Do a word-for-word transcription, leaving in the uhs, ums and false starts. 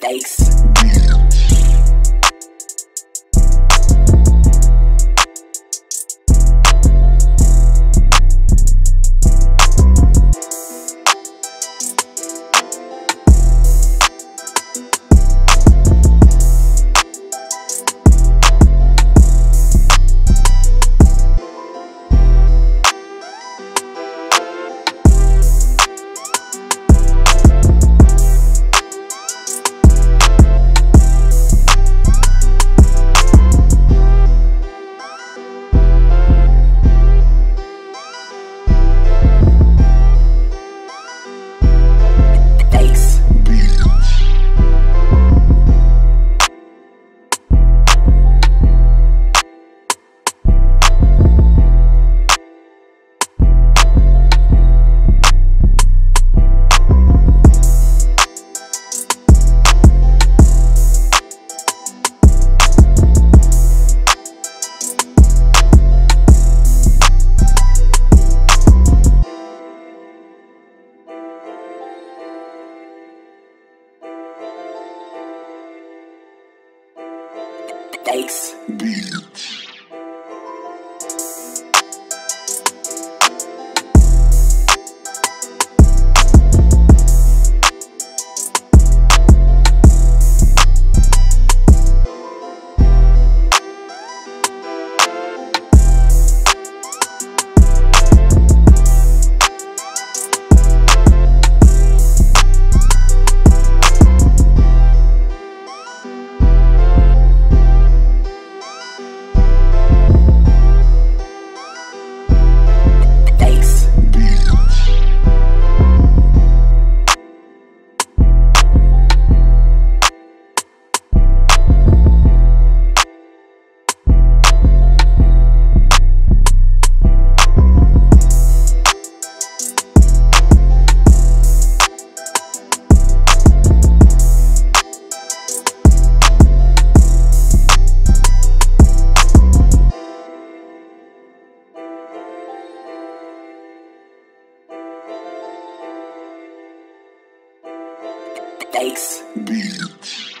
Thanks. Thanks. Bitch. Thanks. Bitch.